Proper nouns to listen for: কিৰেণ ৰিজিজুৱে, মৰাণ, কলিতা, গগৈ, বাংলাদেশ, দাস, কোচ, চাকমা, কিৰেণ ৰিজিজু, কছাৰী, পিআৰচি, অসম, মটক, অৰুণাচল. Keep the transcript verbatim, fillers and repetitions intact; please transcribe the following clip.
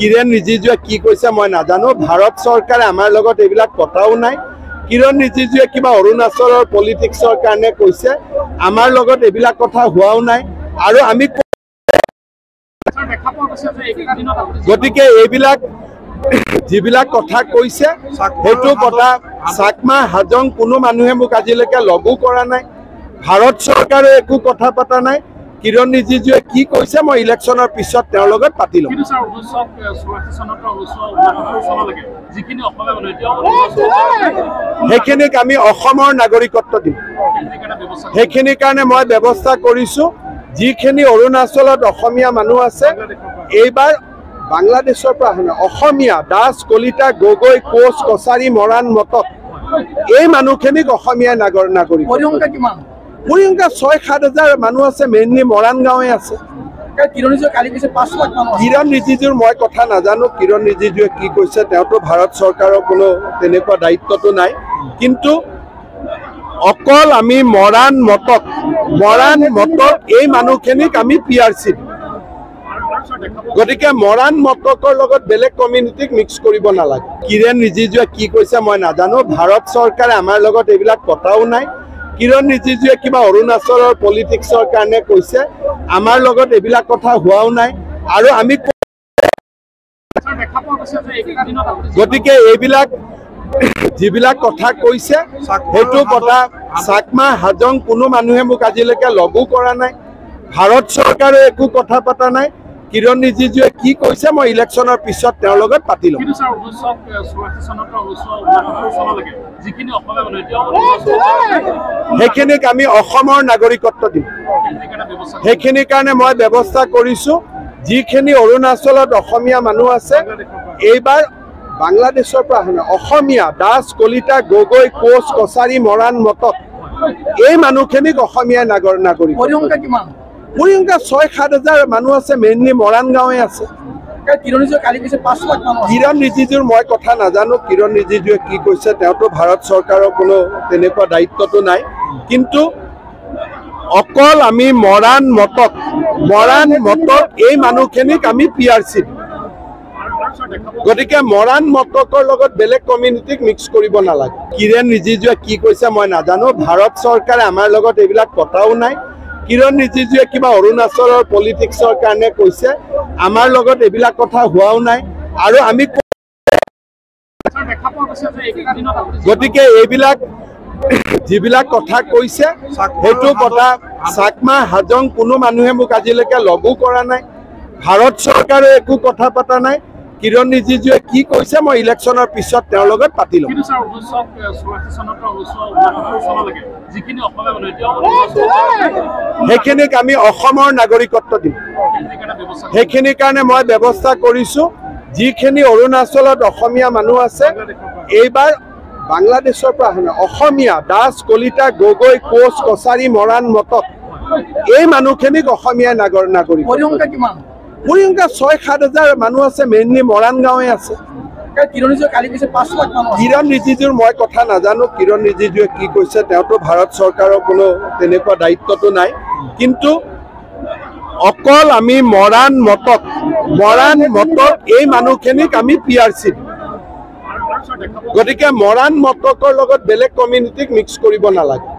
কিৰেণ ৰিজিজুৱে কি কৈছে মই নাজানো, ভাৰত চৰকাৰে আমাৰ লগত এইবিলাক কথাও নাই। কিৰেণ ৰিজিজুৱে কিবা অৰুণাচলৰ পলিটিক্সৰ কাৰণে কৈছে, আমাৰ লগত এইবিলাক কথা হোৱাও নাই। আৰু আমি গতিকে এইবিলাক যিবিলাক কথা কৈছে সেইটো কথা চাকমা হাজং কোনো মানুহে মোক আজিলৈকে লগো কৰা নাই, ভাৰত চৰকাৰে একো কথা পতা নাই। কিৰেণ ৰিজিজুৱে কি কৈছে মই ইলেকশ্যনৰ পিছত তেওঁৰ লগত পাতি ল'ম। সেইখিনিক আমি অসমৰ নাগৰিকত্ব দিম, সেইখিনিৰ কাৰণে মই ব্যৱস্থা কৰিছোঁ। যিখিনি অৰুণাচলত অসমীয়া মানুহ আছে, এইবাৰ বাংলাদেশৰ পৰা অহা অসমীয়া দাস, কলিতা, গগৈ, কোচ, কছাৰী, মৰাণ, মটক এই মানুহখিনিক অসমীয়া নাগৰ নাগৰিক পৰিংকা ছয় সাত হাজাৰ মানুহ আছে, মেইনলি মৰাণ গাঁৱে আছে। কিৰেণ ৰিজিজুৰ মই কথা নাজানো, কিৰেণ ৰিজিজুৱে কি কৈছে তেওঁতো ভাৰত চৰকাৰৰ কোনো তেনেকুৱা দায়িত্বটো নাই। কিন্তু অকল আমি মৰাণ মটক মৰাণ মটক এই মানুহখিনিক আমি পিআৰচি দিম। গতিকে মৰাণ মটকৰ লগত বেলেগ কমিউনিটিক মিক্স কৰিব নালাগে। কিৰেণ ৰিজিজুৱে কি কৈছে মই নাজানো, ভাৰত চৰকাৰে আমাৰ লগত এইবিলাক কথাও নাই। কিৰেণ ৰিজিজুৱে কিবা অৰুণাচলৰ পলিটিক্সৰ কাৰণে কৈছে, আমাৰ লগত এইবিলাক কথা হোৱাও নাই। আৰু আমি গতিকে এইবিলাক যিবিলাক কথা কৈছে সেইটো কথা চাকমা হাজং কোনো মানুহে মোক আজিলৈকে লগো কৰা নাই, ভাৰত চৰকাৰে একো কথা পতা নাই। কিৰেণ ৰিজিজুৱে কি কৈছে মই ইলেকশ্যনৰ পিছত তেওঁৰ লগত পাতি ল'ম। সেইখিনিক আমি অসমৰ নাগৰিকত্ব দিম, সেইখিনিৰ কাৰণে মই ব্যৱস্থা কৰিছোঁ। যিখিনি অৰুণাচলত অসমীয়া মানুহ আছে, এইবাৰ বাংলাদেশৰ পৰা অহা অসমীয়া দাস, কলিতা, গগৈ, কোচ, কছাৰী, মৰাণ, মটক এই মানুহখিনিক অসমীয়া নাগৰ নাগৰিক পৰিংকা ছয় সাত হাজাৰ মানুহ আছে, মেইনলি মৰাণ গাঁৱে আছে। কিৰেণ ৰিজিজুৰ মই কথা নাজানো, কিৰেণ ৰিজিজুৱে কি কৈছে তেওঁতো ভাৰত চৰকাৰৰ কোনো তেনেকুৱা দায়িত্বটো নাই। কিন্তু অকল আমি মৰাণ মটক মৰাণ মটক এই মানুহখিনিক আমি পিআৰচি দিম। গতিকে মৰাণ মটকৰ লগত বেলেগ কমিউনিটিক মিক্স কৰিব নালাগে। কিৰেণ ৰিজিজুৱে কি কৈছে মই নাজানো, ভাৰত চৰকাৰে আমাৰ লগত এইবিলাক কথাও নাই। কিৰেণ ৰিজিজুৱে কিবা অৰুণাচলৰ পলিটিক্সৰ কাৰণে কৈছে, আমাৰ লগত এইবিলাক কথা হোৱাও নাই। আৰু আমি গতিকে এইবিলাক যিবিলাক কথা কৈছে সেইটো কথা চাকমা হাজং কোনো মানুহে মোক আজিলৈকে লগো কৰা নাই, ভাৰত চৰকাৰে একো কথা পতা নাই। কিৰেণ ৰিজিজুৱে কি কৈছে মই ইলেকশ্যনৰ পিছত তেওঁৰ লগত পাতি ল'ম। সেইখিনিক আমি অসমৰ নাগৰিকত্ব দিম, সেইখিনিৰ কাৰণে মই ব্যৱস্থা কৰিছোঁ। যিখিনি অৰুণাচলত অসমীয়া মানুহ আছে, এইবাৰ বাংলাদেশৰ পৰা অহা অসমীয়া দাস, কলিতা, গগৈ, কোচ, কছাৰী, মৰাণ, মটক এই মানুহখিনিক অসমীয়া নাগৰ নাগৰিক পৰিংকা ছয় সাত হাজাৰ মানুহ আছে, মেইনলি মৰাণ গাঁৱে আছে। কিৰেণ ৰিজিজুৰ মই কথা নাজানো, কিৰেণ ৰিজিজুৱে কি কৈছে তেওঁতো ভাৰত চৰকাৰৰ কোনো তেনেকুৱা দায়িত্বটো নাই। কিন্তু অকল আমি মৰাণ মটক মৰাণ মটক এই মানুহখিনিক আমি পিআৰচি দিম। গতিকে মৰাণ মটকৰ লগত বেলেগ কমিউনিটিক মিক্স কৰিব নালাগে।